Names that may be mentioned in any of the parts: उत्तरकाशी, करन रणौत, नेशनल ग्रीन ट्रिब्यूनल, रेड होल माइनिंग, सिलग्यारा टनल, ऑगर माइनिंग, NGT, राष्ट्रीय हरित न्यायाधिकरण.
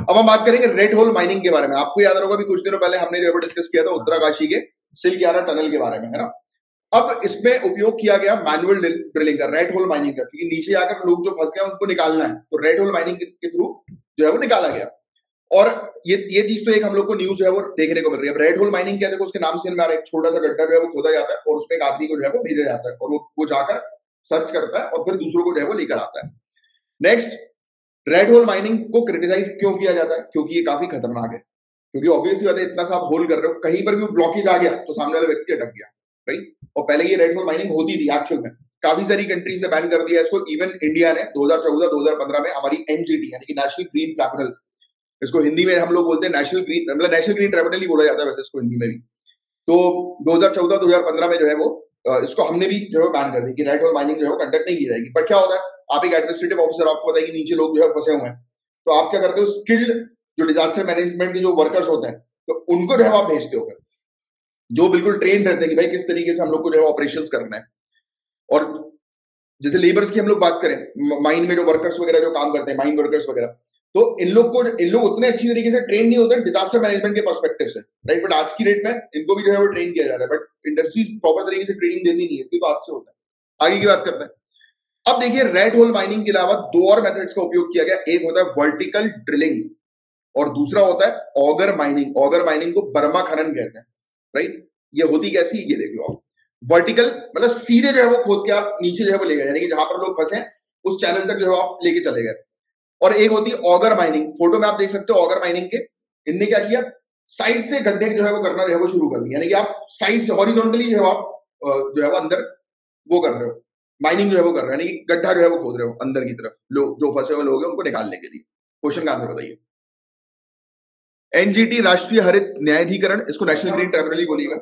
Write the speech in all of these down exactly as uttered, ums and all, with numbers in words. अब हम बात करेंगे रेड होल माइनिंग के बारे में। आपको याद होगा भी कुछ दिनों पहले हमने जो डिस्कस किया था उत्तरकाशी के सिलग्यारा टनल के बारे में, है ना। अब इसमें उपयोग किया गया मैनुअल ड्रिलिंग का, रेड होल माइनिंग का, क्योंकि नीचे आकर लोग जो फंस गए उनको निकालना है, तो रेड होल माइनिंग के थ्रू जो है वो निकाला गया। और ये ये चीज तो एक हम लोग को न्यूज है वो देखने को मिल रही है। रेड होल माइनिंग क्या है, उसके नाम से हमें आ रहा है, एक छोटा सा गड्ढा जो है वो खोदा जाता है और उसमें एक आदमी को जो है वो भेजा जाता है और वो वो जाकर सर्च करता है और फिर दूसरों को जो है वो लेकर आता है। नेक्स्ट, रेड होल माइनिंग को क्रिटिसाइज क्यों किया जाता है? क्योंकि ये काफी खतरनाक है, क्योंकि ऑब्वियसली बात है इतना सा आप होल कर रहे हो, कहीं पर भी ब्लॉकेज आ गया तो सामने वाला व्यक्ति अटक गया, राइट। और पहले ये रेड होल माइनिंग होती थी एक्चुअल में, काफी सारी कंट्रीज ने बैन कर दिया इसको। इवन इंडिया ने दो हजार चौदह दो हजार पंद्रह में हमारी एनजीटी यानी कि नेशनल ग्रीन ट्रिब्यूनल, इसको हिंदी में हम लोग बोलते हैं नेशनल ग्रीन, मतलब नेशनल ग्रीन ट्रिब्यूनल ही बोला जाता है वैसे इसको हिंदी में भी, तो दो हजार चौदह दो हजार पंद्रह में जो है वो इसको हमने भी जो है बैन कर दी कि रेड होल माइनिंग जो है वो कंडक्ट नहीं की जाएगी। पर क्या होता है, आप एक एडमिनिस्ट्रेटिव ऑफिसर, आपको पता है कि नीचे लोग जो है फंसे हुए हैं, तो आप क्या करते हो, स्किल्ड जो डिजास्टर मैनेजमेंट के जो वर्कर्स होते हैं तो उनको जो है आप भेजते हो, जो बिल्कुल ट्रेन रहते हैं कि भाई किस तरीके से हम लोग को जो है ऑपरेशन करना है। और जैसे लेबर्स की हम लोग बात करें, माइन में जो वर्कर्स वगैरह जो काम करते हैं, माइन वर्कर्स वगैरह, तो इन लोग को इन लोग उतने अच्छी तरीके से ट्रेन नहीं होते डिजास्टर मैनेजमेंट के पर्सपेक्टिव से, राइट। बट आज की डेट में इनको भी जो है वो ट्रेन किया जा रहा है, बट इंडस्ट्रीज प्रॉपर तरीके से ट्रेनिंग देती नहीं है, इसलिए तो आज से होता है। आगे की बात करते हैं। अब देखिए, रेड होल माइनिंग के अलावा दो और मेथड्स का उपयोग किया गया। एक होता है वर्टिकल ड्रिलिंग और दूसरा होता है ऑगर माइनिंग। ऑगर माइनिंग को बर्मा खनन कहते हैं, राइट। ये होती कैसी, ये देख लो आप। वर्टिकल मतलब सीधे जो है वो खोद के आप नीचे जो है वो ले गए, यानी कि जहां पर लोग फंसे उस चैनल तक जो है आप लेके चले गए। और एक होती है ऑगर माइनिंग। फोटो में आप देख सकते हो ऑगर माइनिंग के, इनने क्या किया, साइड से गड्ढे जो है वो करना जो है वो शुरू कर दिया, यानी कि आप साइड से हॉरिजॉन्टली जो है आप जो है वो अंदर वो कर रहे हो, माइनिंग जो है वो कर रहे हो, यानी कि गड्ढा जो है वो खोद रहे हो अंदर की तरफ, लोग जो फंसे हुए लोग हैं उनको निकालने के लिए। क्वेश्चन का आंसर बताइए। एनजीटी, राष्ट्रीय हरित न्यायाधिकरण, इसको नेशनल ग्रीन ट्रिब्यूनल बोलिएगा।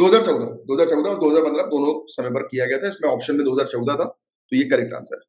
दो हजार चौदह दो हजार चौदह और दो हजार पंद्रह दोनों समय पर किया गया था, इसमें ऑप्शन में दो हजार चौदह था, तो ये करेक्ट आंसर है।